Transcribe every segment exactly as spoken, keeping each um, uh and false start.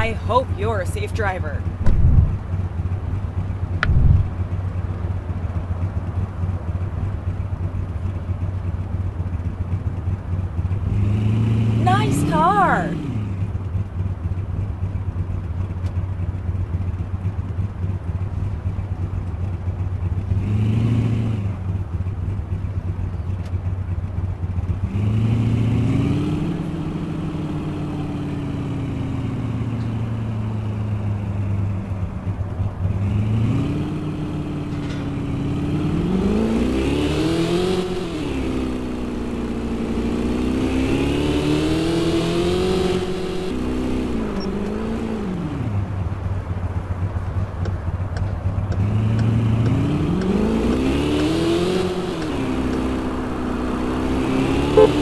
I hope you're a safe driver. Nice car!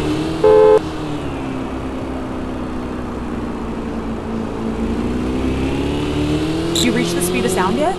Did you reach the speed of sound yet?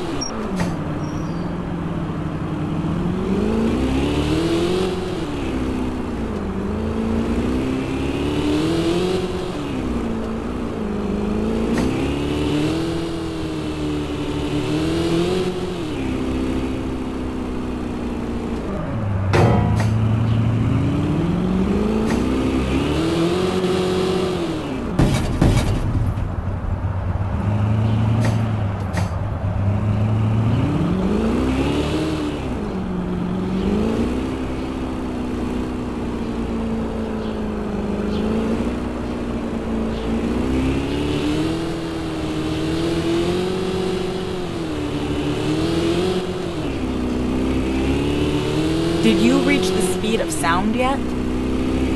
Did you reach the speed of sound yet?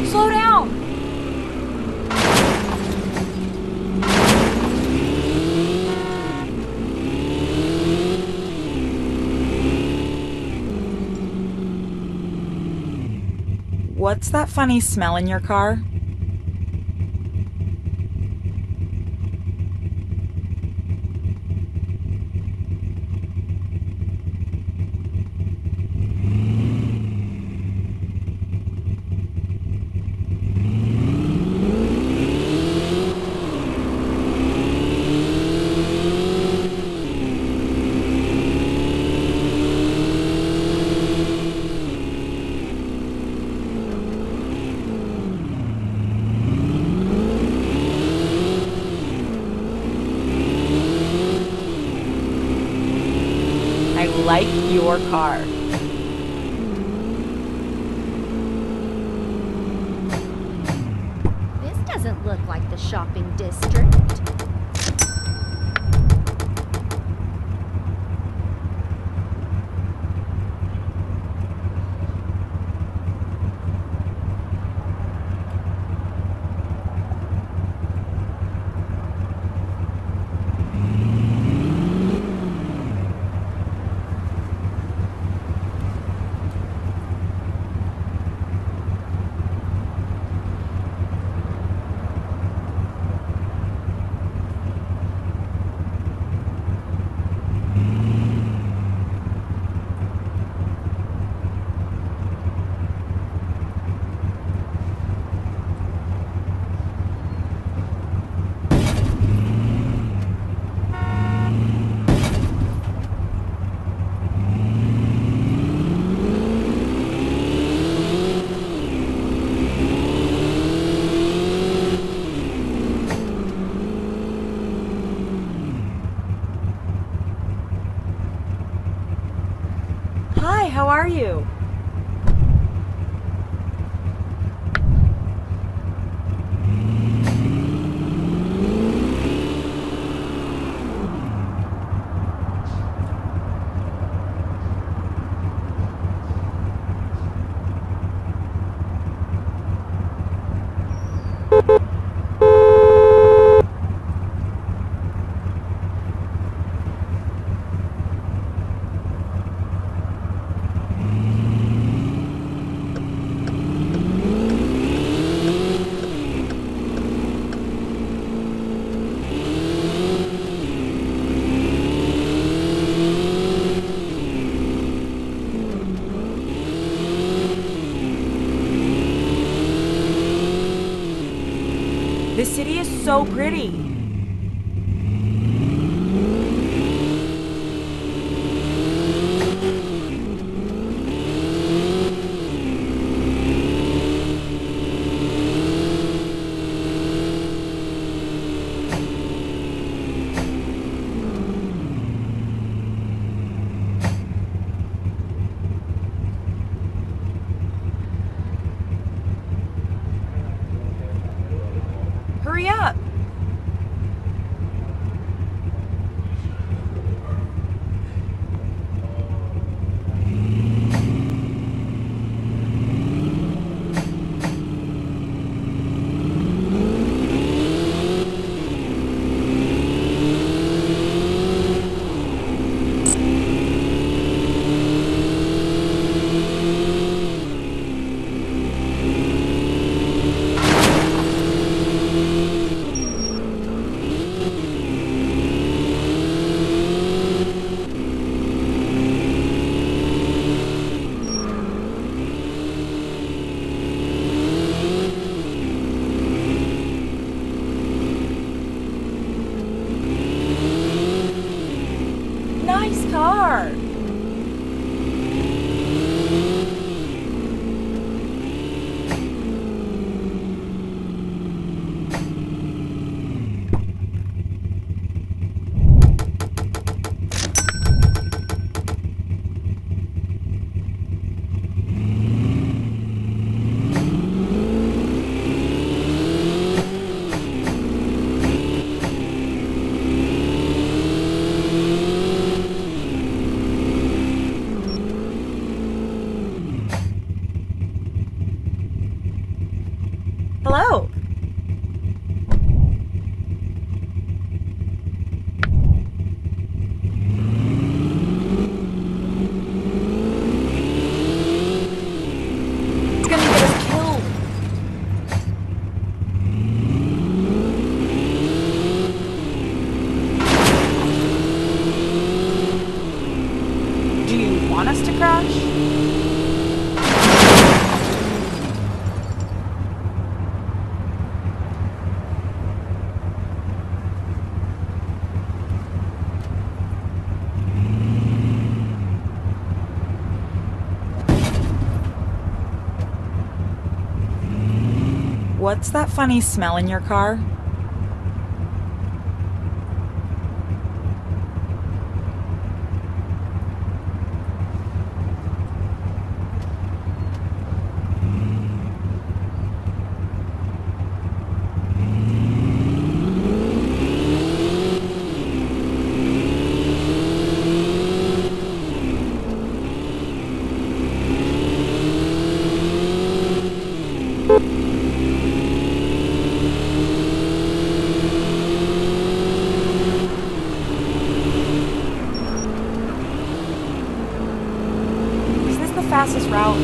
Slow down! What's that funny smell in your car? Like your car. This doesn't look like the shopping district. Hi, how are you? This city is so pretty. what's that funny smell in your car? Fastest route.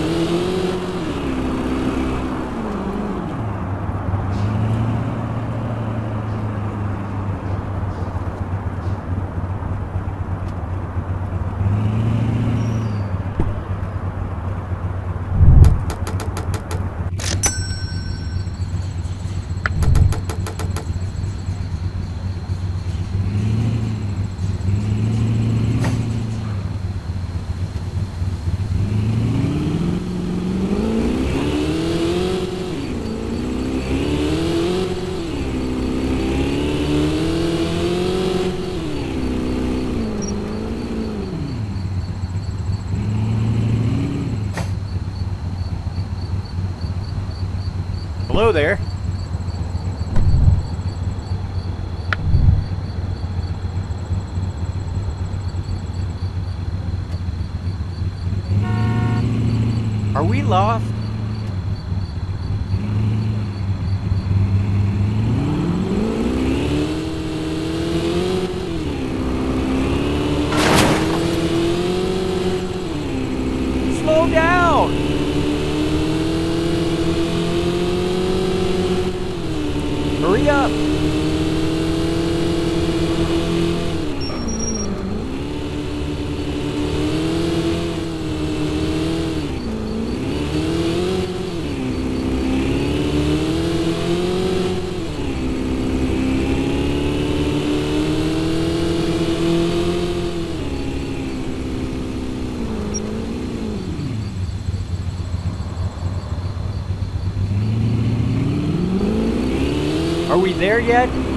Hello there. Are we lost? Slow down! Hurry up! Are we there yet?